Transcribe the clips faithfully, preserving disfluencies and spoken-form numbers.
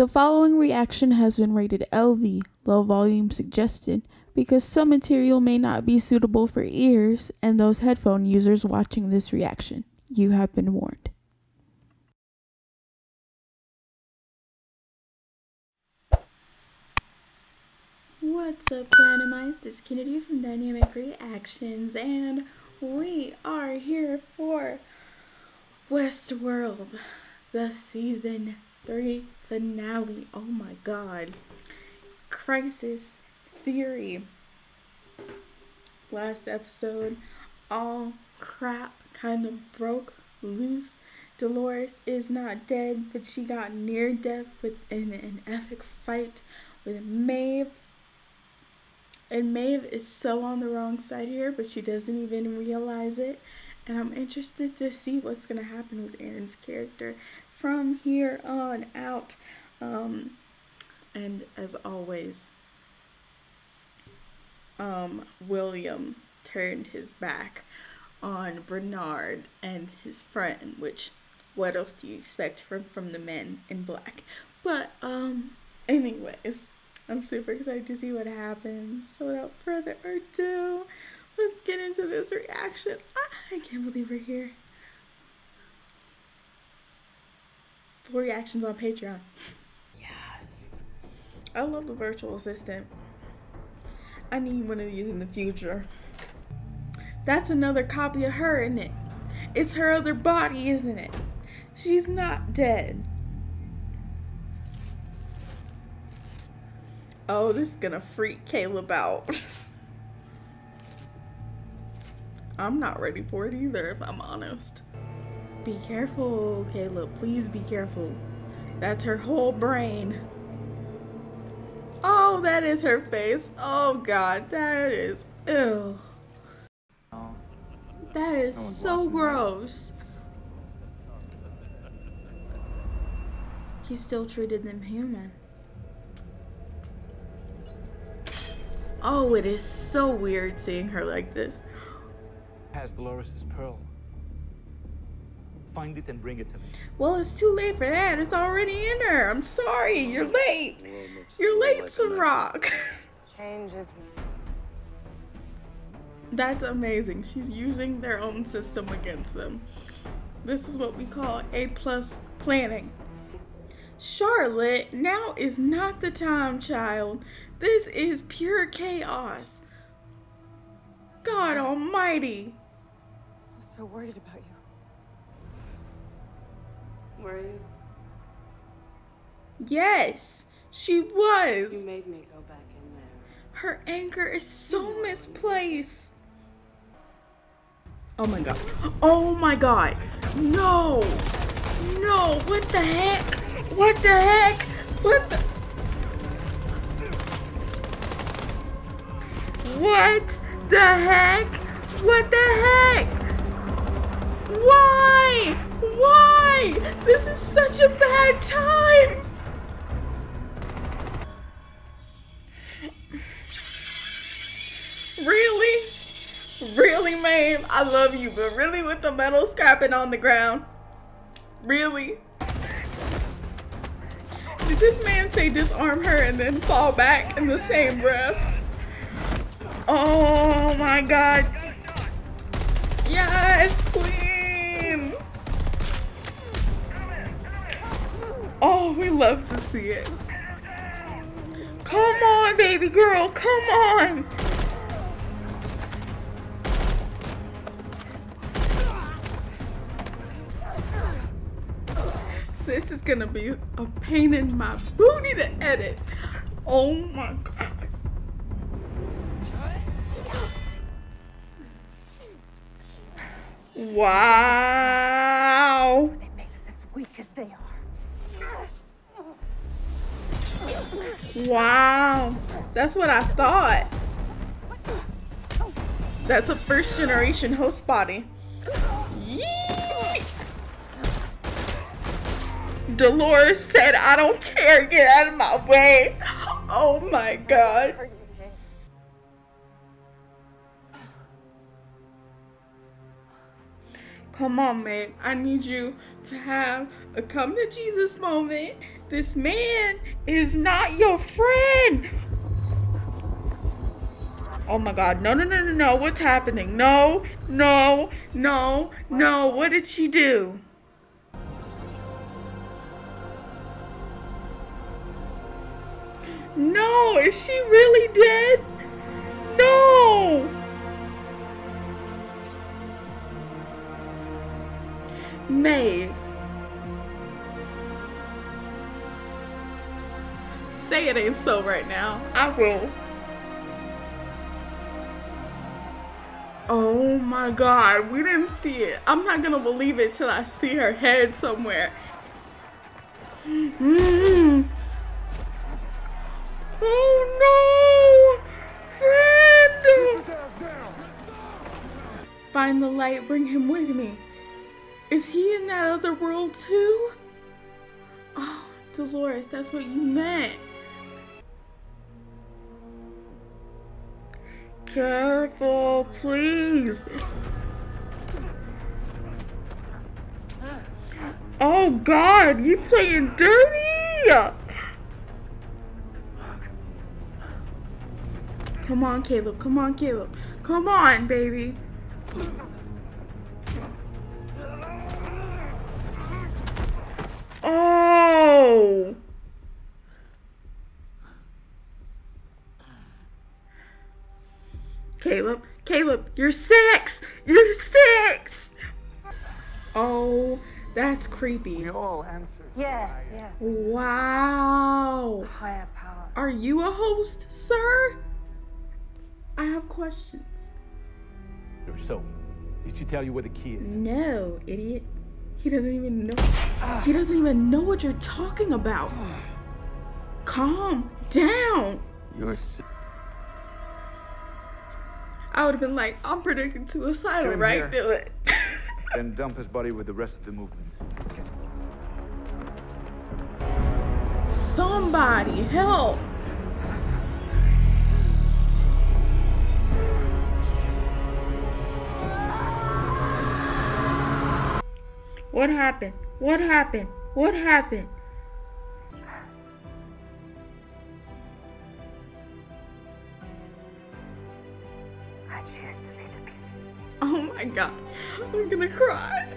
The following reaction has been rated L V, low volume suggested, because some material may not be suitable for ears and those headphone users watching this reaction. You have been warned. What's up, Dynamites? It's Kennedy from Dynamic Reactions, and we are here for Westworld, the season three finale. Oh my god. Crisis Theory. Last episode, all crap kind of broke loose. Dolores is not dead, but she got near death within an epic fight with Maeve. And Maeve is so on the wrong side here, but she doesn't even realize it. And I'm interested to see what's going to happen with Aaron's character from here on out. Um, and as always, um, William turned his back on Bernard and his friend, which, what else do you expect from, from the men in black? But, um, anyways, I'm super excited to see what happens. So without further ado, let's get into this reaction. Ah, I can't believe we're here. Full reactions on Patreon. Yes. I love the virtual assistant. I need one of these in the future. That's another copy of her, isn't it? It's her other body, isn't it? She's not dead. Oh, this is gonna freak Caleb out. I'm not ready for it either, if I'm honest. Be careful, Caleb. Please be careful. That's her whole brain. Oh, that is her face. Oh, God. That is... ew. Oh. That is so gross. He still treated them human. Oh, it is so weird seeing her like this. Has Dolores' pearl. Find it and bring it to me. Well, it's too late for that. It's already in her. I'm sorry. You're late. You're late, Serac. Changes. That's amazing. She's using their own system against them. This is what we call A plus planning. Charlotte, now is not the time, child. This is pure chaos. God almighty. I'm so worried about you. Were you? Yes, she was. You made me go back in there. Her anger is so misplaced. Oh my god. Oh my god. No. No. What the heck? What the heck? What the... what the heck? What the heck? Why? Why? This is such a bad time. Really? Really, Maeve? I love you, but really with the metal scrapping on the ground? Really? Did this man say disarm her and then fall back in the same breath? Oh my god. Yes, queen. Oh, we love to see it. Come on, baby girl. Come on. This is gonna be a pain in my booty to edit. Oh my god. Wow. They made us as weak as they are. Wow. That's what I thought. That's a first generation host body. Yee! Dolores said, I don't care. Get out of my way. Oh my god. Come on, Maeve. I need you to have a come to Jesus moment. This man is not your friend. Oh my God. No, no, no, no, no. What's happening? No, no, no, no. What did she do? No, is she really dead? No! Maeve. Say it ain't so right now. I will. Oh my God, we didn't see it. I'm not gonna believe it till I see her head somewhere. Mm-hmm. Oh no! Randall! Find the light, bring him with me. Is he in that other world too? Oh, Dolores, that's what you meant. Careful, please. Oh God, you playing dirty! Come on, Caleb. Come on, Caleb. Come on, baby. Oh. Caleb. Caleb, you're six. You're six. Oh, that's creepy. We all answer. Yes, yes. Wow. Higher power. Are you a host, sir? I have questions. So, did she tell you where the key is? No, idiot. He doesn't even know. Uh, he doesn't even know what you're talking about. Uh, Calm down. You're so I would have been like, I'm predicting suicidal, right? Do it. Then dump his body with the rest of the movement. Somebody help. What happened? What happened? What happened? I choose to see the beauty. Oh my God. I'm gonna cry.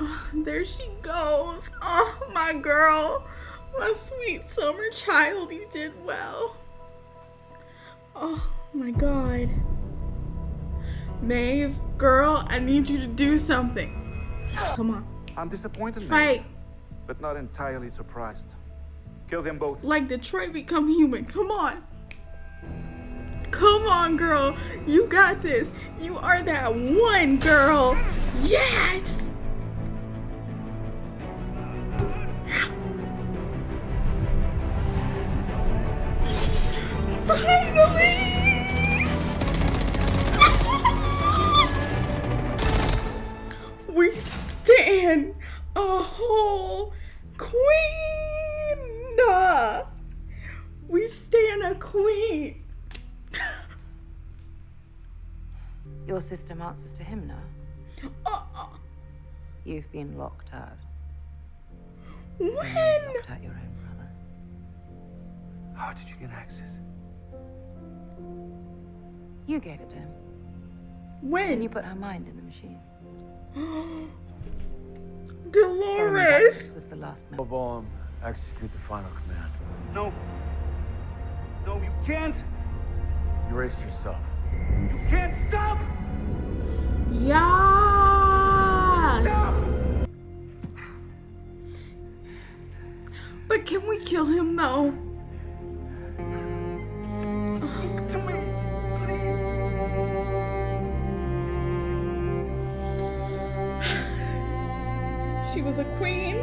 Oh, there she goes. Oh, my girl. My sweet summer child. You did well. Oh. Oh my God. Maeve, girl, I need you to do something. Come on. I'm disappointed, Maeve, but not entirely surprised. Kill them both. Like Detroit Become Human. Come on. Come on, girl. You got this. You are that one, girl. Yes. Finally. We stand a whole queen. We stand a queen. Your system answers to him now. Uh, You've been locked out. When? So you locked out your own brother. How did you get access? You gave it to him. When? When you put her mind in the machine. Dolores was the last man. Bomb, execute the final command. No. No, you can't. Erase yourself. You can't stop. Yeah. Stop. But can we kill him though? She was a queen,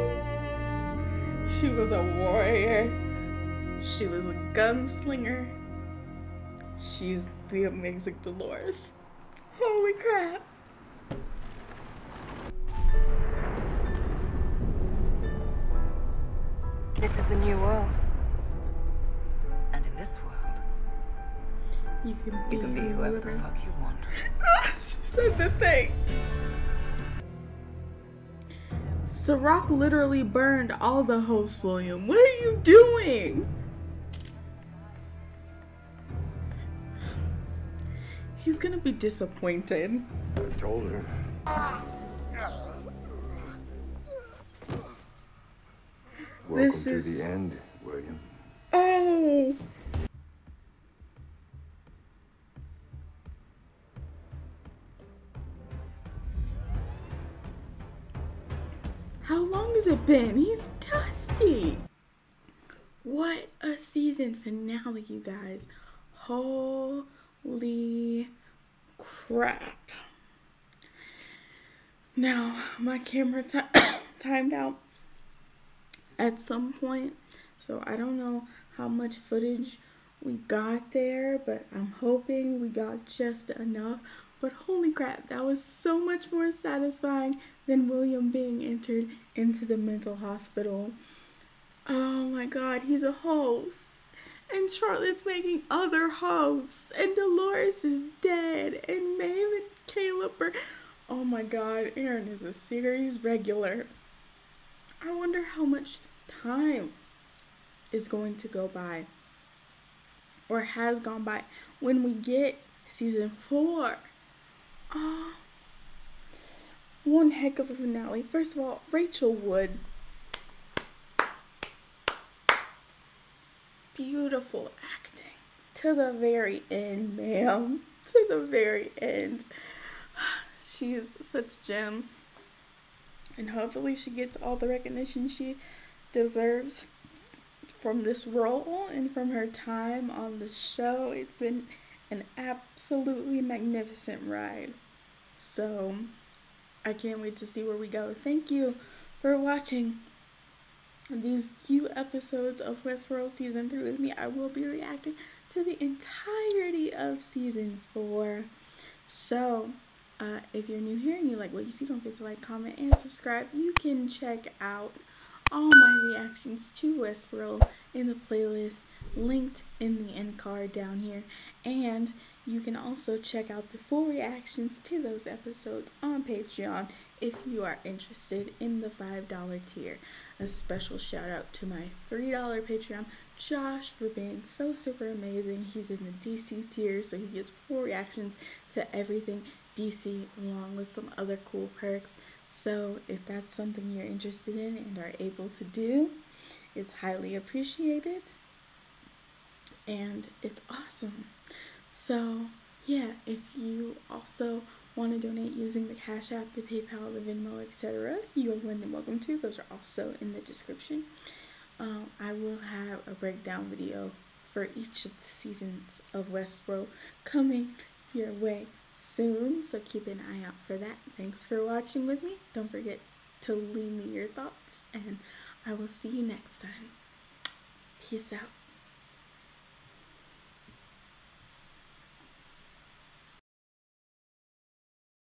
she was a warrior, she was a gunslinger, she's the amazing Dolores. Holy crap. This is the new world. And in this world, You can be, you can be whoever the fuck you want. She said the thing. Serac literally burned all the hopes, William. What are you doing? He's gonna be disappointed. I told her. Welcome this to is... the end, William. Oh! How long has it been? He's dusty! What a season finale, you guys. Holy crap. Now, my camera timed out at some point, so I don't know how much footage we got there, but I'm hoping we got just enough. But holy crap, that was so much more satisfying than William being entered into the mental hospital. Oh my god, he's a host. And Charlotte's making other hosts. And Dolores is dead. And Maeve and Caleb are... Oh my god, Aaron is a series regular. I wonder how much time is going to go by. Or has gone by when we get season four. Oh, one heck of a finale. First of all, Rachel Wood. Beautiful acting. To the very end, ma'am. To the very end. She is such a gem. And hopefully she gets all the recognition she deserves from this role and from her time on the show. It's been an absolutely magnificent ride. So I can't wait to see where we go. Thank you for watching these few episodes of Westworld season three with me. I will be reacting to the entirety of season four. So uh, if you're new here and you like what you see, don't forget to like, comment, and subscribe. You can check out all my reactions to Westworld in the playlist linked in the end card down here, and you can also check out the full reactions to those episodes on Patreon if you are interested in the five dollar tier. A special shout out to my three dollar Patreon, Josh, for being so super amazing. He's in the D C tier, so he gets full reactions to everything D C along with some other cool perks. So if that's something you're interested in and are able to do, it's highly appreciated. And it's awesome. So yeah, if you also want to donate using the Cash App, the PayPal, the Venmo, et cetera, you are more than welcome to. Those are also in the description. Um, I will have a breakdown video for each of the seasons of Westworld coming your way soon. So keep an eye out for that. Thanks for watching with me. Don't forget to leave me your thoughts, and I will see you next time. Peace out.